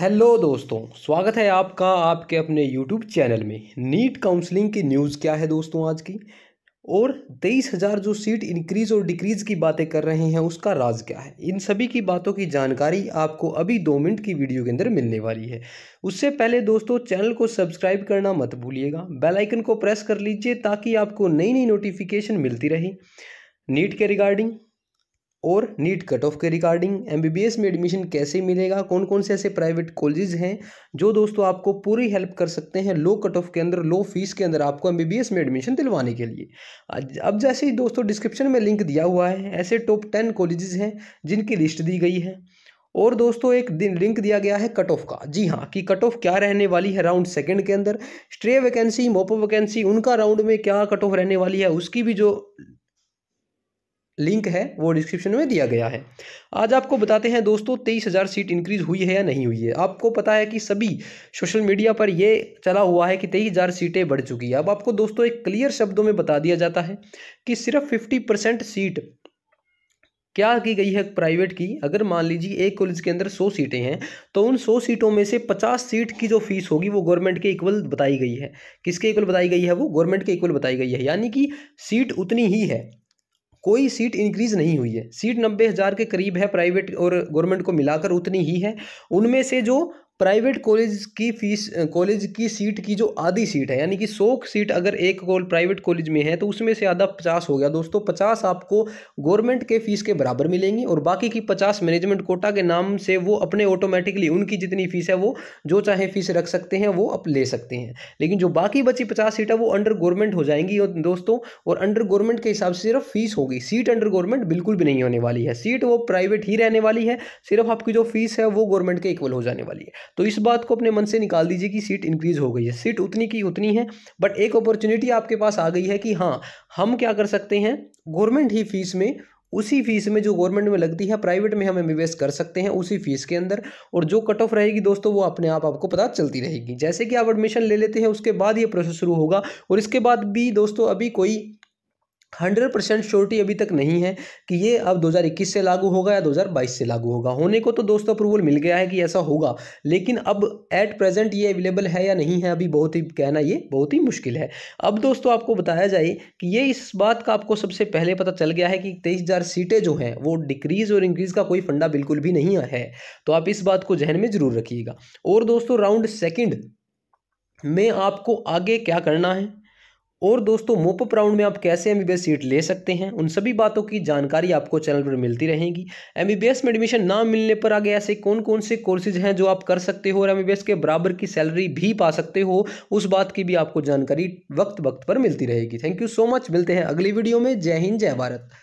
Hello दोस्तों, स्वागत है आपका आपके अपने यूट्यूब चैनल में। नीट काउंसलिंग की न्यूज़ क्या है दोस्तों आज की, और 23,000 जो सीट इंक्रीज़ और डिक्रीज़ की बातें कर रहे हैं उसका राज क्या है, इन सभी की बातों की जानकारी आपको अभी 2 मिनट की वीडियो के अंदर मिलने वाली है। उससे पहले दोस्तों चैनल को सब्सक्राइब करना मत भूलिएगा, बेल आइकन को प्रेस कर लीजिए ताकि आपको नई नई नोटिफिकेशन मिलती रहे नीट के रिगार्डिंग और नीट कट ऑफ के रिगार्डिंग। MBBS में एडमिशन कैसे मिलेगा, कौन कौन से ऐसे प्राइवेट कॉलेजेस हैं जो दोस्तों आपको पूरी हेल्प कर सकते हैं लो कट ऑफ के अंदर, लो फीस के अंदर आपको MBBS में एडमिशन दिलवाने के लिए। अब जैसे ही दोस्तों डिस्क्रिप्शन में लिंक दिया हुआ है, ऐसे टॉप 10 कॉलेजेस हैं जिनकी लिस्ट दी गई है, और दोस्तों एक दिन लिंक दिया गया है कट ऑफ का। जी हाँ, कि कट ऑफ क्या रहने वाली है राउंड सेकंड के अंदर, स्ट्रे वैकेंसी, मोपो वैकेंसी, उनका राउंड में क्या कट ऑफ रहने वाली है उसकी भी जो लिंक है वो डिस्क्रिप्शन में दिया गया है। आज आपको बताते हैं दोस्तों 23,000 सीट इंक्रीज़ हुई है या नहीं हुई है। आपको पता है कि सभी सोशल मीडिया पर ये चला हुआ है कि 23,000 सीटें बढ़ चुकी है। अब आपको दोस्तों एक क्लियर शब्दों में बता दिया जाता है कि सिर्फ 50% सीट क्या की गई है प्राइवेट की। अगर मान लीजिए एक कॉलेज के अंदर 100 सीटें हैं तो उन 100 सीटों में से 50 सीट की जो फीस होगी वो गवर्नमेंट के इक्वल बताई गई है। किसके इक्वल बताई गई है? वो गवर्नमेंट के इक्वल बताई गई है, यानी कि सीट उतनी ही है, कोई सीट इंक्रीज़ नहीं हुई है। सीट 90,000 के करीब है प्राइवेट और गवर्नमेंट को मिलाकर उतनी ही है। उनमें से जो प्राइवेट कॉलेज की फीस, कॉलेज की सीट की जो आधी सीट है, यानी कि 100 सीट अगर एक प्राइवेट कॉलेज में है तो उसमें से आधा 50 हो गया दोस्तों। 50 आपको गवर्नमेंट के फीस के बराबर मिलेंगी और बाकी की 50 मैनेजमेंट कोटा के नाम से वो अपने ऑटोमेटिकली उनकी जितनी फीस है वो जो चाहे फीस रख सकते हैं, वो आप ले सकते हैं। लेकिन जो बाकी बची 50 सीट है वो अंडर गवर्नमेंट हो जाएंगी दोस्तों, और अंडर गवर्नमेंट के हिसाब से सिर्फ फीस होगी, सीट अंडर गवर्नमेंट बिल्कुल भी नहीं होने वाली है। सीट वो प्राइवेट ही रहने वाली है, सिर्फ आपकी जो फीस है वो गवर्नमेंट के इक्वल हो जाने वाली है। तो इस बात को अपने मन से निकाल दीजिए कि सीट इंक्रीज हो गई है, सीट उतनी की उतनी है। बट एक अपॉर्चुनिटी आपके पास आ गई है कि हाँ, हम क्या कर सकते हैं, गवर्नमेंट ही फीस में, उसी फीस में जो गवर्नमेंट में लगती है प्राइवेट में हम MBBS कर सकते हैं उसी फीस के अंदर। और जो कट ऑफ रहेगी दोस्तों वो अपने आप आपको पता चलती रहेगी। जैसे कि आप एडमिशन ले लेते हैं उसके बाद ये प्रोसेस शुरू होगा, और इसके बाद भी दोस्तों अभी कोई 100% श्योरिटी अभी तक नहीं है कि ये अब 2021 से लागू होगा या 2022 से लागू होगा। होने को तो दोस्तों अप्रूवल मिल गया है कि ऐसा होगा, लेकिन अब एट प्रेजेंट ये अवेलेबल है या नहीं है अभी बहुत ही कहना ये बहुत ही मुश्किल है। अब दोस्तों आपको बताया जाए कि ये इस बात का आपको सबसे पहले पता चल गया है कि 23,000 सीटें जो हैं वो डिक्रीज़ और इंक्रीज़ का कोई फंडा बिल्कुल भी नहीं है, तो आप इस बात को जहन में ज़रूर रखिएगा। और दोस्तों राउंड सेकेंड में आपको आगे क्या करना है, और दोस्तों मोपअप राउंड में आप कैसे MBBS सीट ले सकते हैं, उन सभी बातों की जानकारी आपको चैनल पर मिलती रहेगी। MBBS में एडमिशन ना मिलने पर आगे ऐसे कौन कौन से कोर्सेज हैं जो आप कर सकते हो और MBBS के बराबर की सैलरी भी पा सकते हो, उस बात की भी आपको जानकारी वक्त वक्त पर मिलती रहेगी। थैंक यू सो मच, मिलते हैं अगली वीडियो में। जय हिंद, जय भारत।